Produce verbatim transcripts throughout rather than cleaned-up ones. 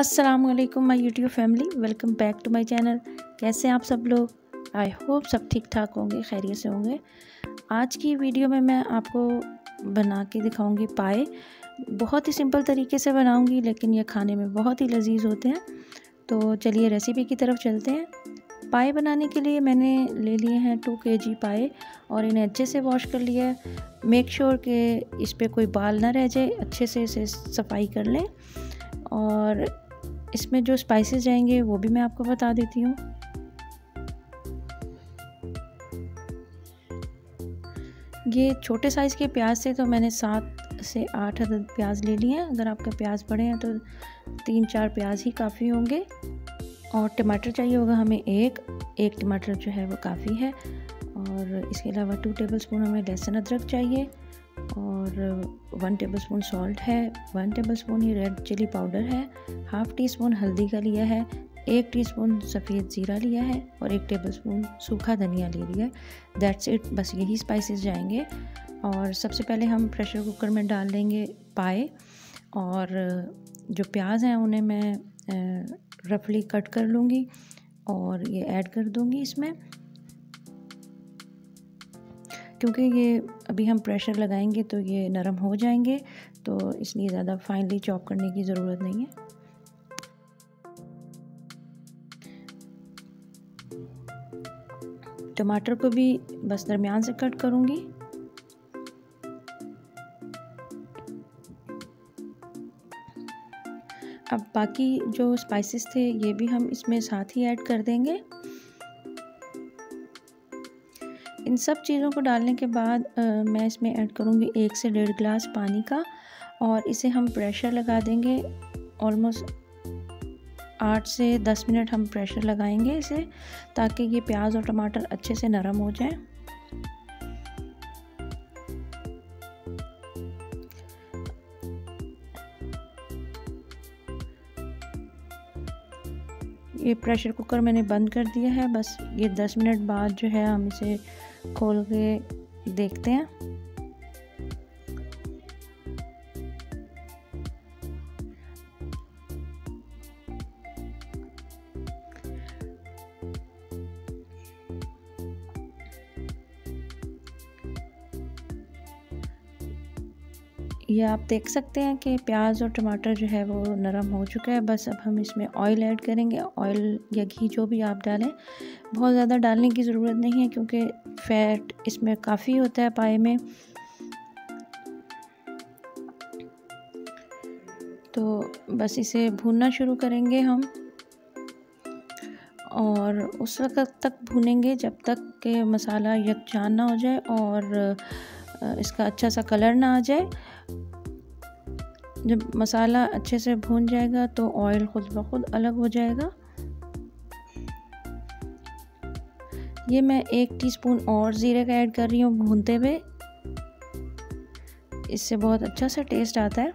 अस्सलाम वालेकुम my YouTube family, welcome back to my channel. कैसे हैं आप सब लोग? आई होप सब ठीक ठाक होंगे, खैरियत से होंगे। आज की वीडियो में मैं आपको बना के दिखाऊंगी पाए। बहुत ही सिंपल तरीके से बनाऊंगी, लेकिन ये खाने में बहुत ही लजीज होते हैं। तो चलिए रेसिपी की तरफ चलते हैं। पाए बनाने के लिए मैंने ले लिए हैं टू के जी पाए और इन्हें अच्छे से वॉश कर लिया है। मेक श्योर कि इस पर कोई बाल ना रह जाए, अच्छे से इसे सफाई कर लें। और इसमें जो स्पाइसेस जाएंगे वो भी मैं आपको बता देती हूँ। ये छोटे साइज़ के प्याज से तो मैंने सात से आठ अदद प्याज ले लिए हैं। अगर आपके प्याज बड़े हैं तो तीन चार प्याज ही काफ़ी होंगे। और टमाटर चाहिए होगा हमें एक एक टमाटर जो है वो काफ़ी है। और इसके अलावा टू टेबलस्पून हमें लहसुन अदरक चाहिए और वन टेबलस्पून सॉल्ट है, वन टेबलस्पून ही रेड चिली पाउडर है, हाफ़ टी स्पून हल्दी का लिया है, एक टीस्पून सफ़ेद ज़ीरा लिया है और एक टेबलस्पून सूखा धनिया ले लिया है। दैट्स इट, बस यही स्पाइसेस जाएंगे। और सबसे पहले हम प्रेशर कुकर में डाल लेंगे पाए। और जो प्याज हैं उन्हें मैं रफली कट कर लूँगी और ये ऐड कर दूँगी इसमें, क्योंकि ये अभी हम प्रेशर लगाएंगे तो ये नरम हो जाएंगे, तो इसलिए ज़्यादा फाइनली चॉप करने की ज़रूरत नहीं है। टमाटर को भी बस दरमियान से कट करूँगी। अब बाकी जो स्पाइसेस थे ये भी हम इसमें साथ ही ऐड कर देंगे। इन सब चीज़ों को डालने के बाद आ, मैं इसमें ऐड करूँगी एक से डेढ़ गिलास पानी का और इसे हम प्रेशर लगा देंगे। ऑलमोस्ट आठ से दस मिनट हम प्रेशर लगाएंगे इसे, ताकि ये प्याज और टमाटर अच्छे से नरम हो जाए। ये प्रेशर कुकर मैंने बंद कर दिया है। बस ये दस मिनट बाद जो है हम इसे खोल के देखते हैं। ये आप देख सकते हैं कि प्याज और टमाटर जो है वो नरम हो चुका है। बस अब हम इसमें ऑयल ऐड करेंगे। ऑयल या घी जो भी आप डालें, बहुत ज़्यादा डालने की ज़रूरत नहीं है क्योंकि फैट इसमें काफ़ी होता है पाए में। तो बस इसे भूनना शुरू करेंगे हम और उस वक्त तक भूनेंगे जब तक कि मसाला यकचान ना हो जाए और इसका अच्छा सा कलर ना आ जाए। जब मसाला अच्छे से भून जाएगा तो ऑयल खुद ब खुद अलग हो जाएगा। ये मैं एक टीस्पून और ज़ीरे का ऐड कर रही हूँ भूनते हुए, इससे बहुत अच्छा सा टेस्ट आता है।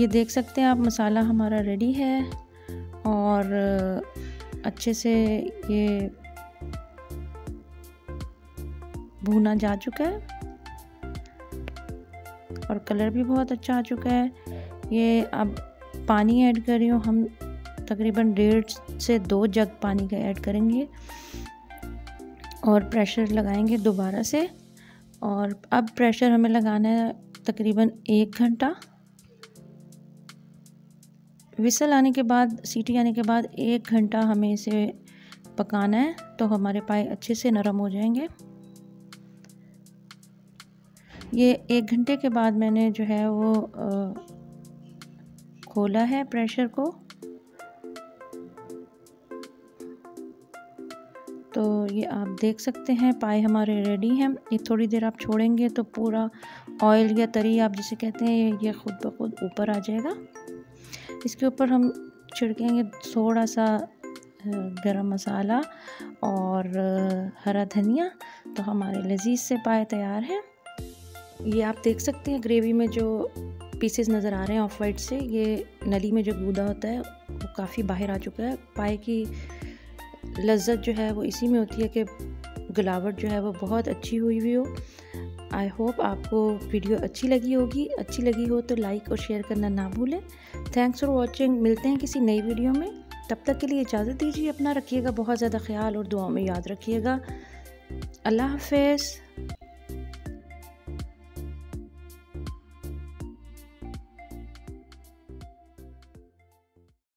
ये देख सकते हैं आप, मसाला हमारा रेडी है और अच्छे से ये भुना जा चुका है और कलर भी बहुत अच्छा आ चुका है। ये अब पानी ऐड कर रही हूँ, हम तकरीबन डेढ़ से दो जग पानी का ऐड करेंगे और प्रेशर लगाएंगे दोबारा से। और अब प्रेशर हमें लगाना है तकरीबन एक घंटा। विसल आने के बाद, सीटी आने के बाद एक घंटा हमें इसे पकाना है, तो हमारे पाए अच्छे से नरम हो जाएंगे। ये एक घंटे के बाद मैंने जो है वो आ, खोला है प्रेशर को, तो ये आप देख सकते हैं पाए हमारे रेडी हैं। ये थोड़ी देर आप छोड़ेंगे तो पूरा ऑयल या तरी आप जिसे कहते हैं ये खुद ब खुद ऊपर आ जाएगा। इसके ऊपर हम छिड़केंगे थोड़ा सा गरम मसाला और हरा धनिया, तो हमारे लजीज से पाए तैयार हैं। ये आप देख सकते हैं ग्रेवी में जो पीसेस नज़र आ रहे हैं ऑफ वाइट से, ये नली में जो गूदा होता है वो काफ़ी बाहर आ चुका है। पाए की लज्जत जो है वो इसी में होती है कि गिलावट जो है वो बहुत अच्छी हुई हुई हो। आई होप आपको वीडियो अच्छी लगी होगी। अच्छी लगी हो तो लाइक और शेयर करना ना भूलें। Thanks for watching. मिलते हैं किसी नई वीडियो में, तब तक के लिए इजाज़त दीजिए। अपना रखिएगा बहुत ज़्यादा ख्याल और दुआओं में याद रखिएगा। अल्लाह हाफ़िज़।